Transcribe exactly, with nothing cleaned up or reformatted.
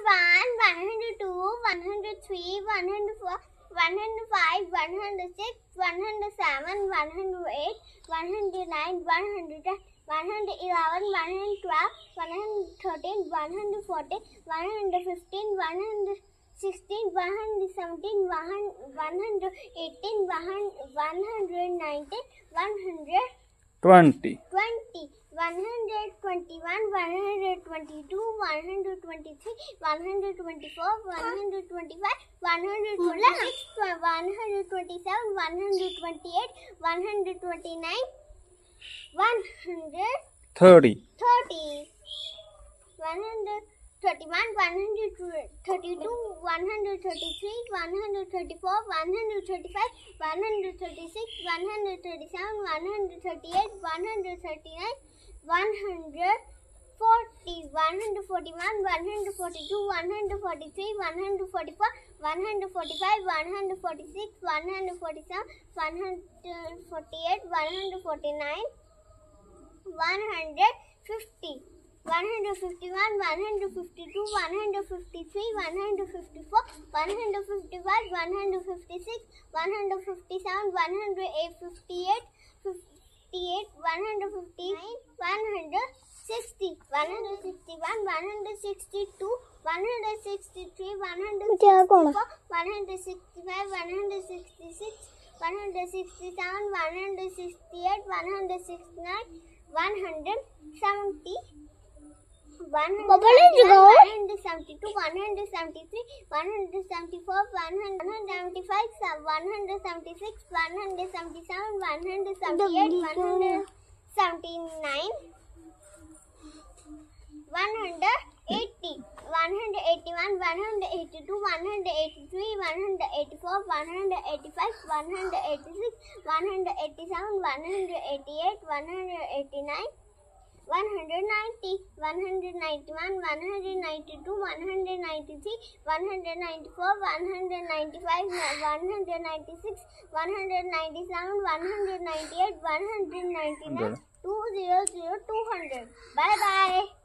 one hundred twenty. one hundred twenty-one, one hundred twenty-two, one hundred twenty-three, one hundred twenty-four, one hundred twenty-five, one hundred twenty-six, one hundred twenty-eight, one hundred twenty-nine, one hundred thirty. thirty-one, one hundred thirty-three, one hundred thirty-four, one hundred thirty-five, one hundred thirty-six, one hundred thirty-seven, one hundred thirty-eight, one hundred thirty-nine, one hundred forty, one hundred forty-one, one hundred forty-two, one hundred forty-five, one hundred forty-six, one hundred forty-seven, one hundred forty-eight, one hundred forty-nine, one hundred fifty. one hundred fifty-one, one hundred fifty-two, one hundred fifty-three, one hundred fifty-four, one hundred sixty-one, one hundred sixty-two, one hundred sixty-three, one hundred sixty-five, one hundred sixty-six, one hundred sixty-seven, one hundred sixty-eight, one hundred sixty-nine, one hundred seventy. one hundred seventy-two, one hundred seventy-three, one hundred seventy-four, one hundred seventy-five, one hundred seventy-six, one hundred seventy-seven, one hundred seventy-eight, one hundred eighty-one, one hundred eighty-two, one hundred eighty-three, one hundred eighty-four, one hundred eighty-five, one hundred eighty-six, one hundred eighty-nine, one hundred ninety, one hundred ninety-one, one hundred ninety-two, one hundred ninety-three, one hundred ninety-four, one hundred ninety-five, one hundred ninety-six, one hundred ninety-seven, one hundred ninety-eight, one hundred ninety-nine, two hundred, two hundred. Bye bye.